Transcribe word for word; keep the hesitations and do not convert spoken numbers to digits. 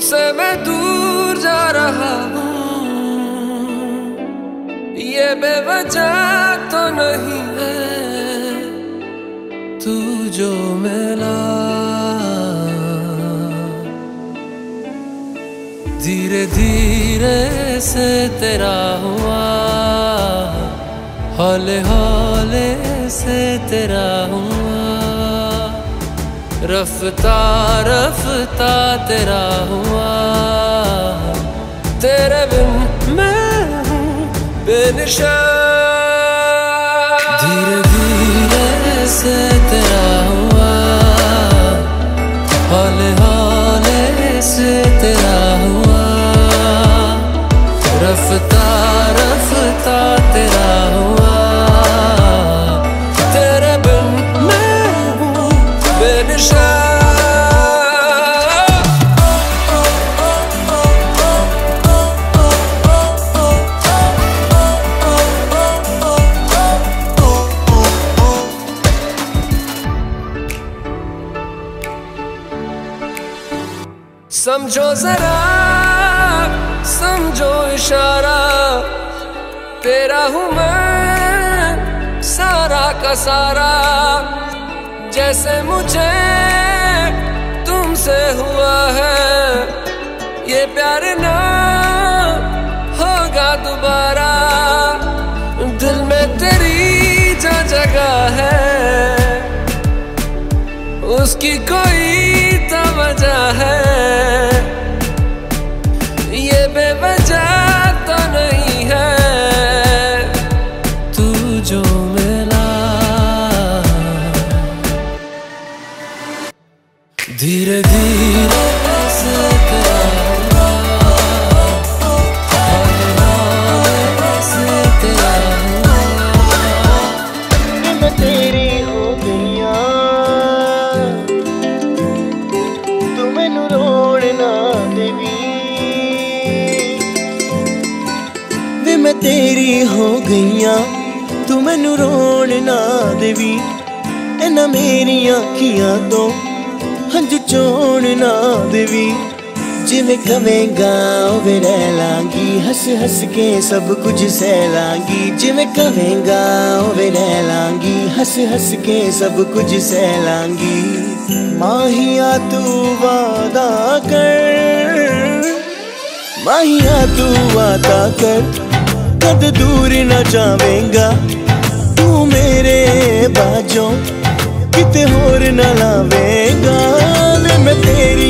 तुझसे मैं दूर जा रहा हूँ, ये बेवजह तो नहीं है तू जो मिला। धीरे धीरे से तेरा हुआ, हौले हौले से तेरा हुआ, रफ्ता रफ्ता तेरा हुआ। तेरे बिन मैं हूँ बेनिशान। धीरे धीरे से तेरा हुआ, हौले हौले से तेरा हुआ, रफ्ता रफ्ता तेरा हुआ। समझो जरा, समझो इशारा, तेरा हूँ मैं सारा का सारा। जैसे मुझे तुमसे हुआ है ये प्यार, ना होगा दोबारा। दिल में तेरी जो जगह है उसकी कोई तो वजह है, ये बेवजह तो नहीं है तू जो मिला। धीरे धीरे तेरी हो गईया, तू मैनू रोण ना देवी। इना मेरी अखियां तो हंझू चोण ना देवी। जिवें कवेंगा उवें रह लांगी, हस हस के सब कुछ सह लांगी। जिवें कवेंगा उवें रह लांगी, हस हस के सब कुछ सह लांगी। माहिया तू वादा कर, माहिया तू वादा कर, कद दूर ना जावेंगा तू मेरे बाजों, किते होर ना लावेंगा। मैं तेरी